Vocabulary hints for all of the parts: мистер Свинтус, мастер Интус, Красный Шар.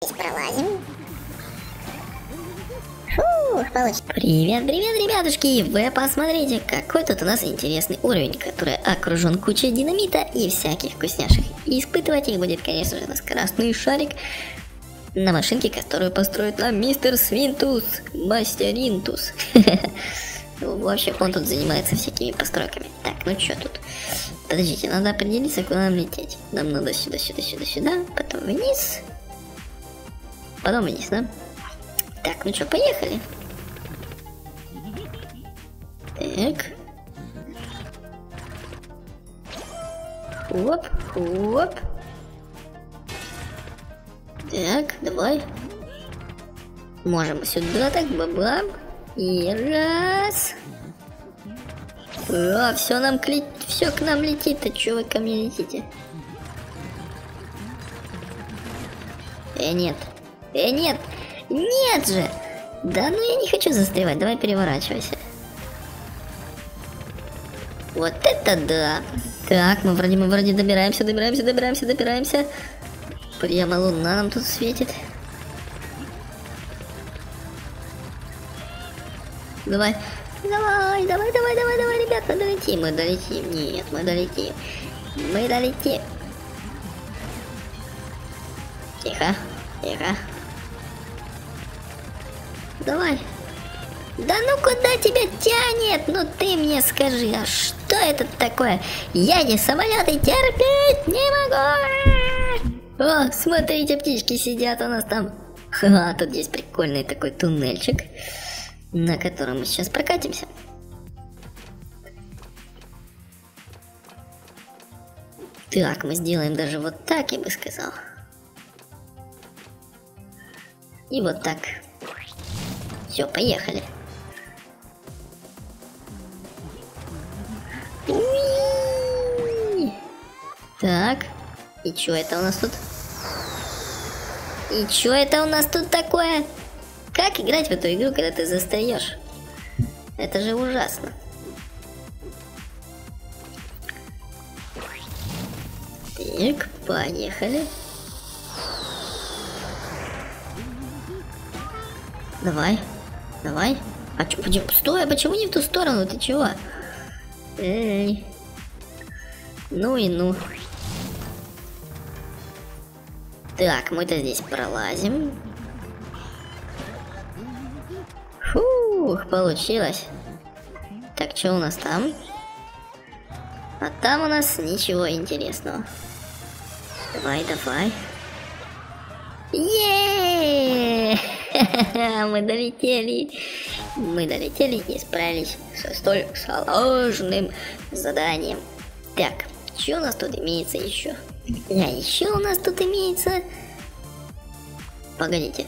Пролазим. Фух, получится. Привет, привет, ребятушки! Вы посмотрите, какой тут у нас интересный уровень, который окружен кучей динамита и всяких вкусняшек. И испытывать их будет, конечно же, у нас красный шарик на машинке, которую построит нам мистер Свинтус, мастер Интус. В общем, он тут занимается всякими постройками. Так, ну чё тут? Подождите, надо определиться, куда нам лететь. Нам надо сюда, сюда, сюда, сюда, потом вниз. Потом вниз, да? Так, ну что, поехали. Так. Хоп, хоп. Так, давай. Можем сюда так, бабам. И раз. О, все к нам летит. А чё вы ко мне летите? Нет. Нет, нет же. Да ну я не хочу застревать, давай переворачивайся. Вот это да. Так, мы вроде добираемся. Прямо луна нам тут светит. Давай, ребят, мы долетим. Нет, мы долетим. Тихо. Давай. Да ну куда тебя тянет? Ну ты мне скажи, а что это такое? Я не самолеты терпеть не могу. О, смотрите, птички сидят у нас там. Ха, тут есть прикольный такой туннельчик, на котором мы сейчас прокатимся. Так, мы сделаем даже вот так, я бы сказал. И вот так. Все, поехали. Уи! Так. И чё это у нас тут? такое? Как играть в эту игру, когда ты застаешь? Это же ужасно. Так, поехали. Давай. А чё, стой, а почему не в ту сторону? Ты чего? Эй. Ну и ну. Так, мы-то здесь пролазим. Фух, получилось. Так, что у нас там? А там у нас ничего интересного. Давай. Еее! Мы долетели и справились со столь сложным заданием. Так, что у нас тут имеется еще? Погодите.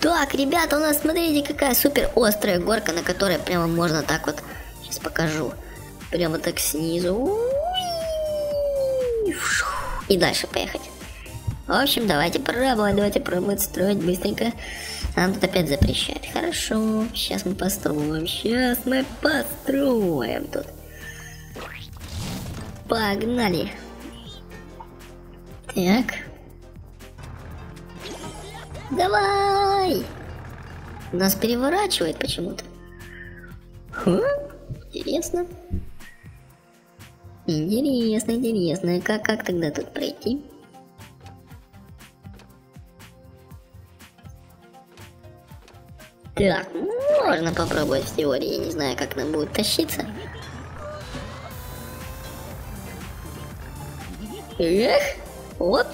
Так, ребята, у нас, смотрите, какая супер острая горка, на которой прямо можно так вот. Сейчас покажу. Прямо так снизу. И дальше поехать. В общем, давайте пробовать строить быстренько. Нам тут опять запрещают. Хорошо, сейчас мы построим тут. Погнали. Так. Давай. Нас переворачивает почему-то. Интересно. Как тогда тут пройти? Так, можно попробовать в теории, я не знаю, как нам будет тащиться. Эх, оп,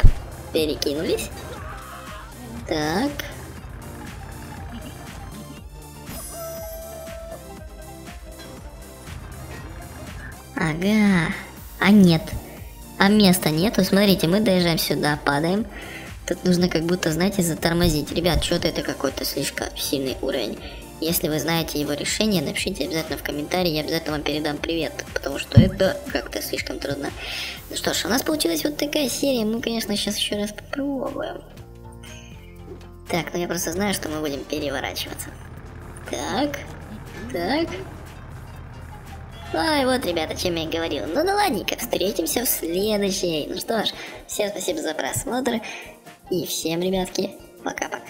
перекинулись. Так. Ага, а нет, а места нету, смотрите, мы доезжаем сюда, падаем. Тут нужно как будто, знаете, затормозить. Ребят, что-то это какой-то слишком сильный уровень. Если вы знаете его решение, напишите обязательно в комментарии, я обязательно вам передам привет, потому что это как-то слишком трудно. Ну что ж, у нас получилась вот такая серия, мы, конечно, сейчас еще раз попробуем. Так, ну я просто знаю, что мы будем переворачиваться. Так. Ай, вот, ребята, чем я и говорил. Ну да ладненько, встретимся в следующей. Ну что ж, всем спасибо за просмотр. И всем, ребятки, пока-пока.